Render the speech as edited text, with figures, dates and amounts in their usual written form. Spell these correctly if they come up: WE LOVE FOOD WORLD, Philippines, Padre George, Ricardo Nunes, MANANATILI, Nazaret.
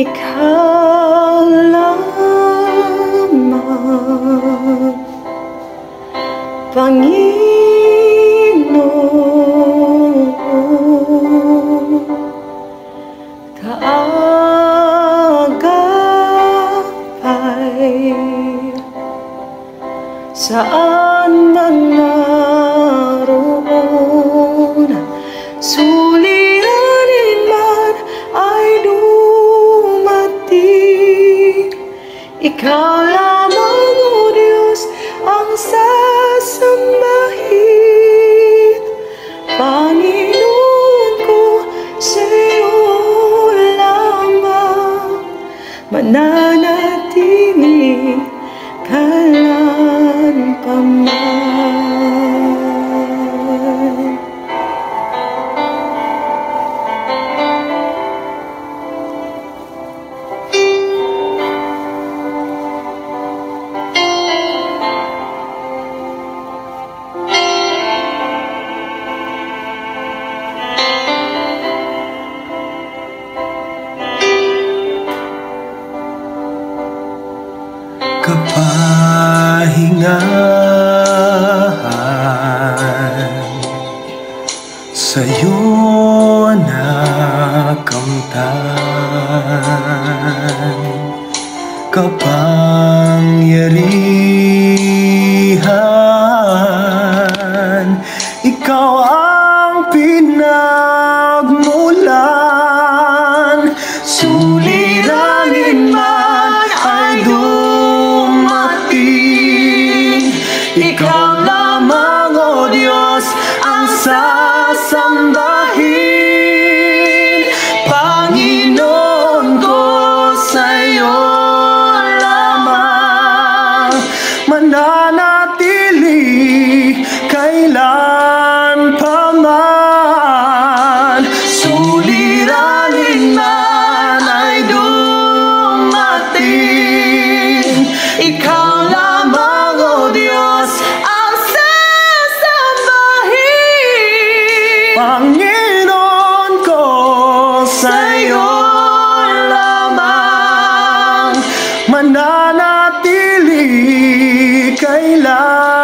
Ikaw lamang, Panginoon, kaagapay saan man naroon. Suliranin man ay dumating, Ikaw lamang, O Diyos, ang sasambahin. Panginoon ko, sa'yo lamang mananatili kailanpaman. Kapahingahan sa'yo nakamtan, kapangyarihan, Ikaw ang pinagmulan. Suliranin man ay Ikaw lamang, O Diyos, ang sasambahin. Panginoon ko, sa'yo lamang mananatili kailanpaman. Suliranin man ay dumating, Ikaw Panginoon ko, sa'yo lamang mananatili kailanpaman.